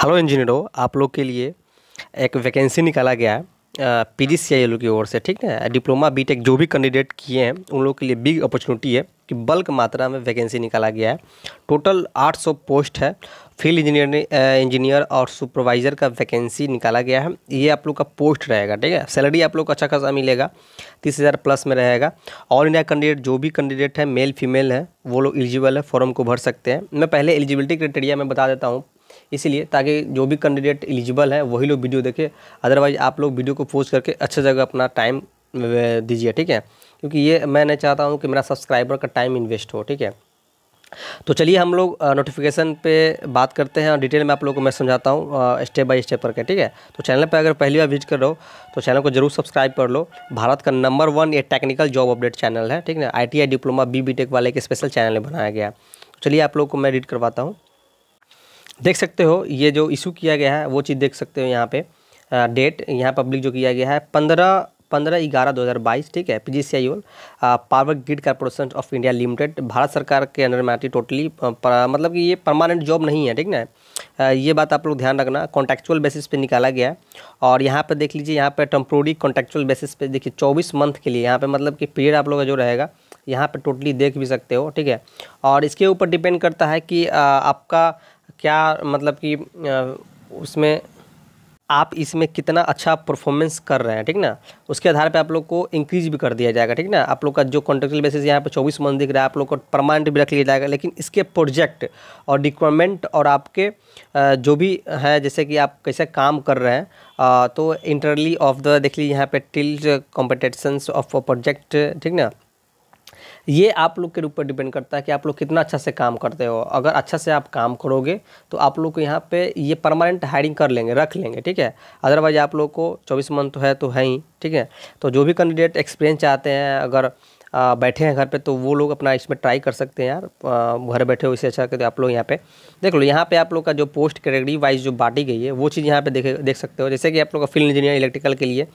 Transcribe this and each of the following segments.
Hello इंजीनियरों, आप लोग के लिए एक वैकेंसी निकाला गया है पीजीसीआई लोग की ओर से, ठीक है। डिप्लोमा बीटेक जो भी कैंडिडेट किए हैं उन लोगों के लिए बिग अपॉर्चुनिटी है कि बल्क मात्रा में वैकेंसी निकाला गया है। टोटल 800 पोस्ट है। फील्ड इंजीनियर और सुपरवाइज़र का वैकेंसी निकाला गया है। ये आप लोग का पोस्ट रहेगा, ठीक है। सैलरी आप लोग को अच्छा खासा मिलेगा, 30,000 प्लस में रहेगा। ऑल इंडिया कैंडिडेट जो भी कैंडिडेट है, मेल फीमेल है, वो लोग एलिजिबल है, फॉर्म को भर सकते हैं। मैं पहले एलिजिबिलिटी क्राइटेरिया में बता देता हूँ, इसलिए ताकि जो भी कैंडिडेट एलिजिबल है वही लोग वीडियो देखें। अदरवाइज आप लोग वीडियो को पोस्ट करके अच्छी जगह अपना टाइम दीजिए, ठीक है, क्योंकि ये मैं नहीं चाहता हूँ कि मेरा सब्सक्राइबर का टाइम इन्वेस्ट हो, ठीक है। तो चलिए हम लोग नोटिफिकेशन पे बात करते हैं और डिटेल में आप लोगों को मैं समझाता हूँ स्टेप बाय स्टेप करके, ठीक है। तो चैनल पे अगर पहली बार विजिट कर रहे हो तो चैनल को जरूर सब्सक्राइब कर लो। भारत का नंबर 1 ये टेक्निकल जॉब अपडेट चैनल है, ठीक है। ITi डिप्लोमा B.TECH वाले के स्पेशल चैनल बनाया गया। चलिए आप लोग को मैं रीड करवाता हूँ। देख सकते हो ये जो इशू किया गया है वो चीज़ देख सकते हो यहाँ पे डेट, यहाँ पब्लिक जो किया गया है 15/11/2022, ठीक है। PGCIL power grid corporation of India limited Bharat सरकार के अंडर में आती। टोटली मतलब कि ये परमानेंट जॉब नहीं है, ठीक ना, ये बात आप लोग ध्यान रखना। कॉन्ट्रैक्चुअल बेसिस पे निकाला गया है और यहाँ पे देख लीजिए, यहाँ पे टेम्प्रोरी कॉन्ट्रैक्चुअल बेसिस पे देखिए 24 मंथ के लिए यहाँ पे मतलब कि पीरियड आप लोग का जो रहेगा यहाँ पर टोटली देख भी सकते हो, ठीक है। और इसके ऊपर डिपेंड करता है कि आपका क्या मतलब कि उसमें आप इसमें कितना अच्छा परफॉर्मेंस कर रहे हैं, ठीक ना, उसके आधार पे आप लोग को इंक्रीज भी कर दिया जाएगा, ठीक ना। आप लोग का जो कॉन्ट्रैक्चुअल बेसिस यहाँ पे 24 मंथ दिख रहा है, आप लोग को परमानेंट भी रख लिया जाएगा, लेकिन इसके प्रोजेक्ट और रिक्वायरमेंट और आपके जो भी है जैसे कि आप कैसे काम कर रहे हैं, तो इंटरली ऑफ द देख लीजिए यहाँ पर टिल कॉम्पिटिशन्स ऑफ प्रोजेक्ट, ठीक ना, ये आप लोग के ऊपर डिपेंड करता है कि आप लोग कितना अच्छा से काम करते हो। अगर अच्छा से आप काम करोगे तो आप लोग को यहाँ पे ये परमानेंट हायरिंग कर लेंगे, रख लेंगे, ठीक है। अदरवाइज आप लोग को 24 मंथ तो है ही, ठीक है। तो जो भी कैंडिडेट एक्सपीरियंस चाहते हैं, अगर बैठे हैं घर पे, तो वो लोग अपना इसमें ट्राई कर सकते हैं यार, घर बैठे हो इससे अच्छा करते। आप लोग यहाँ पे देख लो, यहाँ पे आप लोग का जो पोस्ट कैटेगरी वाइज जो बांटी गई है वो चीज़ यहाँ पे देख सकते हो। जैसे कि आप लोग का फील्ड इंजीनियर इलेक्ट्रिकल के लिए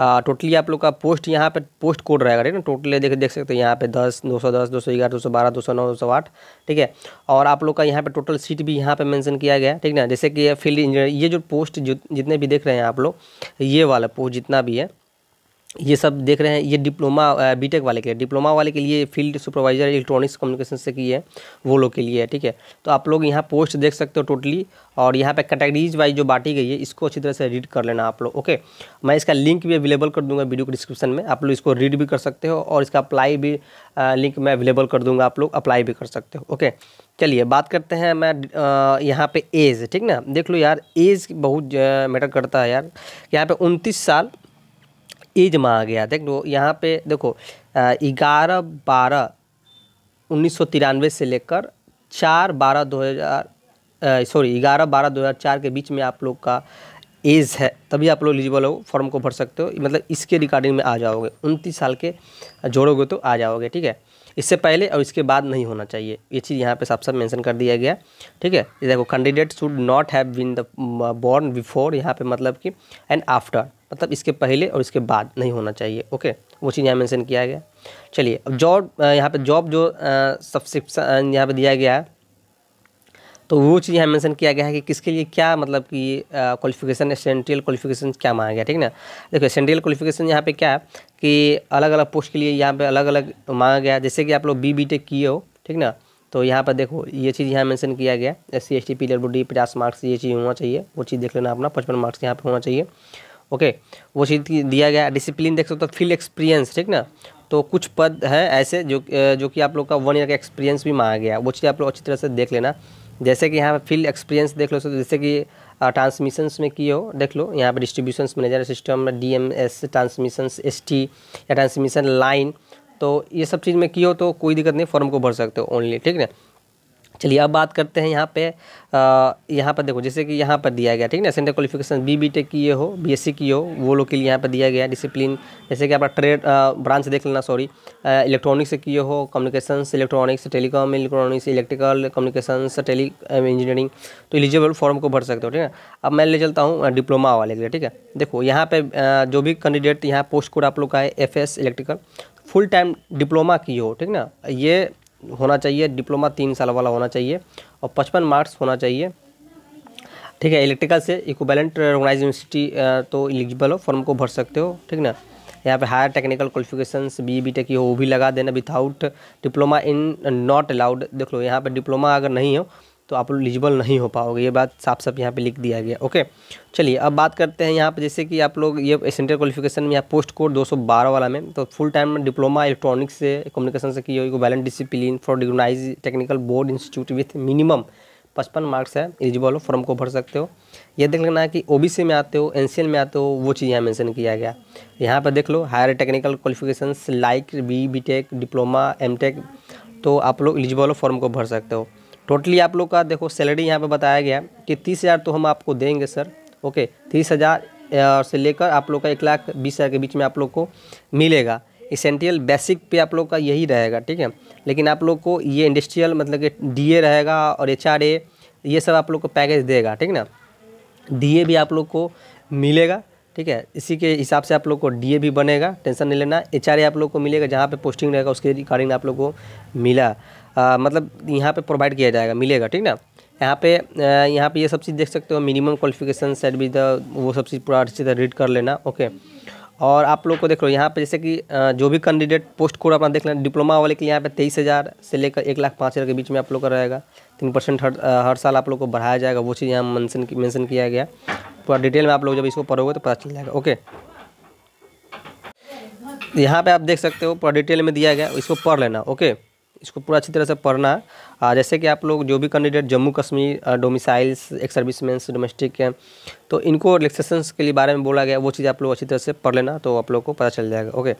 टोटली आप लोग का पोस्ट यहाँ पे पोस्ट कोड रहेगा, ठीक है ना। टोटली देख सकते हो यहाँ पे 10, 210, 211, 212, 209, 208, ठीक है। और आप लोग का यहाँ पे टोटल सीट भी यहाँ पे मेंशन किया गया है, ठीक ना। जैसे कि फील्ड इंजीनियर ये जो पोस्ट जितने भी देख रहे हैं आप लोग, ये वाला पोस्ट जितना भी है ये सब देख रहे हैं, ये डिप्लोमा बीटेक वाले के लिए, डिप्लोमा वाले के लिए फील्ड सुपरवाइज़र इलेक्ट्रॉनिक्स कम्युनिकेशन से की है वो लोग के लिए है, ठीक है। तो आप लोग यहाँ पोस्ट देख सकते हो टोटली, और यहाँ पे कैटेगरीज वाइज जो बांटी गई है इसको अच्छी तरह से रीड कर लेना आप लोग, ओके। मैं इसका लिंक भी अवेलेबल कर दूँगा वीडियो के डिस्क्रिप्शन में, आप लोग इसको रीड भी कर सकते हो और इसका अप्लाई भी लिंक मैं अवेलेबल कर दूँगा, आप लोग अप्लाई भी कर सकते हो, ओके। चलिए बात करते हैं मैं यहाँ पे एज, ठीक ना, देख लो यार एज बहुत मैटर करता है यार। यहाँ पर 29 साल एज में आ गया, देख लो यहाँ पे देखो 11/12/1993 से लेकर 11/12/2004 के बीच में आप लोग का एज है, तभी आप लोग एलिजिबल हो, फॉर्म को भर सकते हो, मतलब इसके रिगार्डिंग में आ जाओगे। 29 साल के जोड़ोगे तो आ जाओगे, ठीक है। इससे पहले और इसके बाद नहीं होना चाहिए, ये चीज़ यहाँ पे साफ साफ मेंशन कर दिया गया, ठीक है। देखो candidate should not have been the born before, यहाँ पे मतलब कि एंड आफ्टर, मतलब इसके पहले और इसके बाद नहीं होना चाहिए, ओके, वो चीज़ यहाँ मेंशन किया गया। चलिए अब जॉब, यहाँ पे जॉब जो सब्सक्रिप्शन यहाँ पे दिया गया है तो वो चीज़ यहाँ मेंशन किया गया है कि किसके लिए क्या मतलब कि क्वालिफिकेशन, एसेंशियल क्वालिफिकेशन क्या मांगा गया, ठीक ना। देखो एसेंशियल क्वालिफिकेशन यहाँ पे क्या है कि अलग अलग पोस्ट के लिए यहाँ पे अलग अलग मांगा गया। जैसे कि आप लोग B.TECH किए हो, ठीक ना, तो यहाँ पर देखो ये चीज़ यहाँ मेंशन किया गया, SC ST PWD 50 मार्क्स ये चीज़ होना चाहिए, वो चीज़ देख लेना अपना, 55 मार्क्स यहाँ पर होना चाहिए, ओके, वो चीज़ दिया गया। डिसिप्लिन देख सकते हो, फील्ड एक्सपीरियंस, ठीक ना। तो कुछ पद हैं ऐसे जो कि आप लोग का 1 ईयर का एक्सपीरियंस भी मांगा गया, वो चीज़ आप लोग अच्छी तरह से देख लेना। जैसे कि यहाँ पे फील्ड एक्सपीरियंस देख लो, जैसे कि ट्रांसमिशंस में किए हो, देख लो यहाँ पे distributions manager system DMS transmissions ST या ट्रांसमिशन लाइन, तो ये सब चीज़ में किए हो तो कोई दिक्कत नहीं, फॉर्म को भर सकते हो ओनली, ठीक है। चलिए अब बात करते हैं यहाँ पे देखो जैसे कि यहाँ पर दिया गया, ठीक ना, सेंटर क्वालिफिकेशन B.TECH किए हो, BSc किए हो वो लोग के लिए यहाँ पर दिया गया। डिसिप्लिन जैसे कि आपका ट्रेड ब्रांच देख लेना, इलेक्ट्रॉनिक्स से किए हो, communications electronics, telecom electronics, electrical communications, tele engineering, तो एलिजिबल फॉर्म को भर सकते हो, ठीक है। अब मैं ले चलता हूँ डिप्लोमा वाले के लिए, ठीक है। देखो यहाँ पर जो भी कैंडिडेट यहाँ पोस्ट कोड आप लोग का है FS electrical, full time diploma किए हो, ठीक ना, ये होना चाहिए। डिप्लोमा 3 साल वाला होना चाहिए और 55 मार्क्स होना चाहिए, ठीक है। इलेक्ट्रिकल से इक्विवेलेंट रिकॉग्नाइज यूनिवर्सिटी तो एलिजिबल हो, फॉर्म को भर सकते हो, ठीक ना। यहाँ पे हायर टेक्निकल क्वालिफिकेशंस B.TECH हो वो भी लगा देना, without diploma in not allowed. देख लो यहाँ पे डिप्लोमा अगर नहीं हो तो आप एलिजिबल नहीं हो पाओगे, ये बात साफ साफ यहाँ पे लिख दिया गया। ओके चलिए अब बात करते हैं यहाँ पे, जैसे कि आप लोग ये सेंट्रल क्वालिफिकेशन में यहाँ पोस्ट कोड 212 वाला में तो फुल टाइम में डिप्लोमा इलेक्ट्रॉनिक्स से कम्युनिकेशन से की हो, equivalent discipline for recognise technical board institute with minimum 55 marks है, एलिजिबल हो, फॉर्म को भर सकते हो। ये देख लेना है कि ओबीसी में आते हो, एनसीएल में आते हो, वो चीज़ यहाँ मेंशन किया गया। यहाँ पर देख लो higher technical qualifications like B Tech diploma MTech तो आप लोग एलिजिबल हो, फॉर्म को भर सकते हो। टोटली आप लोग का देखो सैलरी यहाँ पे बताया गया कि 30,000 तो हम आपको देंगे सर। ओके 30,000 से लेकर आप लोग का 1,20,000 के बीच में आप लोग को मिलेगा। एसेंटियल बेसिक पे आप लोग का यही रहेगा, ठीक है। लेकिन आप लोग को ये इंडस्ट्रियल मतलब कि डीए रहेगा और एचआरए ये सब आप लोग को पैकेज देगा, ठीक ना। डीए भी आप लोग को मिलेगा, ठीक है। इसी के हिसाब से आप लोग को डीए भी बनेगा, टेंशन नहीं लेना। एचआरए आप लोग को मिलेगा जहाँ पे पोस्टिंग रहेगा उसके रिगार्डिंग आप लोग को मिला मतलब यहाँ पे प्रोवाइड किया जाएगा, मिलेगा, ठीक ना। यहाँ पे ये सब चीज़ देख सकते हो, मिनिमम क्वालिफिकेशन सेट विद वो सब चीज़ पूरा अच्छी तरह रीड कर लेना। ओके और आप लोग को देख लो यहाँ पे जैसे कि जो भी कैंडिडेट पोस्ट कोड अपना देख लेना, डिप्लोमा वाले के लिए यहाँ पे 23,000 से लेकर 1,05,000 के बीच में आप लोग का रहेगा। 3% हर साल आप लोग को बढ़ाया जाएगा, वो चीज़ यहाँ मेंशन किया गया। पूरा डिटेल में आप लोग जब इसको पढ़ोगे तो पता चल जाएगा। ओके यहाँ पे आप देख सकते हो पूरा डिटेल में दिया गया, इसको पढ़ लेना। ओके इसको पूरा अच्छी तरह से पढ़ना है। जैसे कि आप लोग जो भी candidate Jammu Kashmir domiciles ex serviceman domestic हैं तो इनको रिलैक्सेशंस के लिए बारे में बोला गया, वो चीज़ आप लोग अच्छी तरह से पढ़ लेना तो आप लोग को पता चल जाएगा। ओके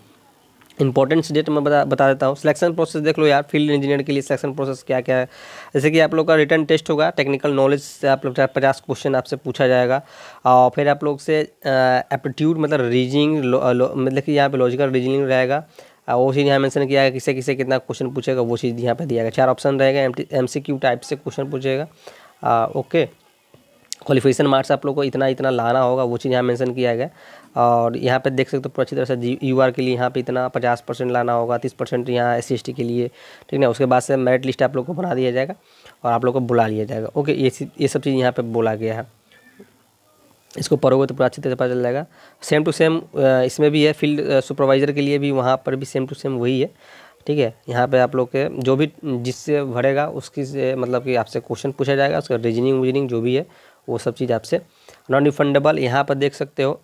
इंपॉर्टेंट डेट मैं बता देता हूँ। सिलेक्शन प्रोसेस देख लो यार, फील्ड इंजीनियर के लिए सिलेक्शन प्रोसेस क्या क्या है। जैसे कि आप लोग का रिटर्न टेस्ट होगा, टेक्निकल नॉलेज से आप लोग 50 क्वेश्चन आपसे पूछा जाएगा और फिर आप लोग से एप्टीट्यूड मतलब रीजनिंग मतलब कि यहाँ पे लॉजिकल रीजनिंग रहेगा, वो चीज़ यहाँ मेंशन किया है किससे किससे कितना क्वेश्चन पूछेगा, वो चीज़ यहाँ पे दिया गया। 4 ऑप्शन रहेगा, एमसीक्यू टाइप से क्वेश्चन पूछेगा। ओके क्वालिफिकेशन मार्क्स आप लोग को इतना इतना लाना होगा, वो चीज़ यहाँ मेंशन किया गया। और यहाँ पे देख सकते हो पूरा अच्छी तरह से यूआर के लिए यहाँ पे इतना 50% लाना होगा, 30% यहाँ SC/ST के लिए, ठीक है। उसके बाद से मेरिट लिस्ट आप लोग को बना दिया जाएगा और आप लोग को बुला लिया जाएगा। ओके ये सब चीज़ यहाँ पर बोला गया है, इसको पढ़ोगे तो पूरा अच्छी तरह पता चल जाएगा। सेम टू सेम इसमें भी है, फील्ड सुपरवाइज़र के लिए भी वहाँ पर भी सेम टू सेम वही है, ठीक है। यहाँ पे आप लोग के जो भी जिससे भरेगा उसकी से मतलब कि आपसे क्वेश्चन पूछा जाएगा, उसका रीजनिंग वीजनिंग जो भी है वो सब चीज़ आपसे। नॉन रिफंडेबल यहाँ पर देख सकते हो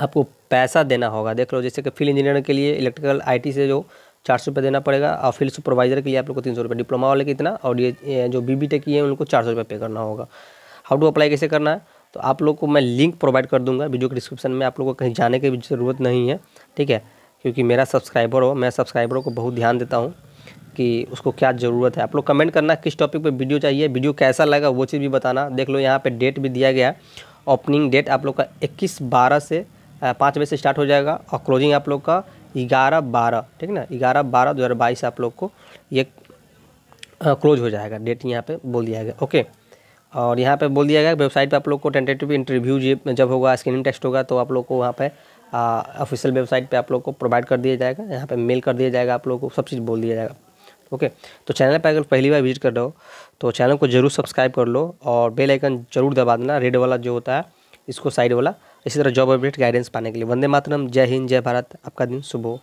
आपको पैसा देना होगा। देख लो जैसे कि फील्ड इंजीनियर के लिए इलेक्ट्रिकल IT से जो 400 रुपये देना पड़ेगा और फील्ड सुपरवाइज़र के लिए आप लोग को 300 रुपये, डिप्लोमा वाले के इतना और ये जो B.TECH की है उनको 400 रुपये पे करना होगा। हाउ टू अप्लाई कैसे करना है तो आप लोग को मैं लिंक प्रोवाइड कर दूंगा वीडियो के डिस्क्रिप्शन में, आप लोगों को कहीं जाने की ज़रूरत नहीं है, ठीक है। क्योंकि मेरा सब्सक्राइबर हो, मैं सब्सक्राइबरों को बहुत ध्यान देता हूं कि उसको क्या ज़रूरत है। आप लोग कमेंट करना किस टॉपिक पे वीडियो चाहिए, वीडियो कैसा लगा वो चीज़ भी बताना। देख लो यहाँ पर डेट भी दिया गया, ओपनिंग डेट आप लोग का 21/12 से 5 बजे से स्टार्ट हो जाएगा और क्लोजिंग आप लोग का 11/12, ठीक ना, 11/12/2022 आप लोग को ये क्लोज हो जाएगा, डेट यहाँ पर बोल दिया गया। ओके और यहाँ पे बोल दिया गया वेबसाइट पे आप लोग को टेंटेटिव इंटरव्यू जब होगा, स्क्रीनिंग टेस्ट होगा तो आप लोग को वहाँ पे ऑफिशियल वेबसाइट पे आप लोग को प्रोवाइड कर दिया जाएगा, यहाँ पे मेल कर दिया जाएगा, आप लोग को सब चीज़ बोल दिया जाएगा। ओके तो चैनल पे अगर पहली बार विजिट कर रहे हो तो चैनल को जरूर सब्सक्राइब कर लो और बेल आइकन जरूर दबा देना, रेड वाला जो होता है इसको साइड वाला। इसी तरह जॉब अपडेट गाइडेंस पाने के लिए वंदे मातरम, जय हिंद जय भारत, आपका दिन शुभ हो।